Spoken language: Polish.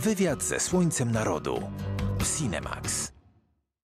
Wywiad ze Słońcem Narodu. Cinemax.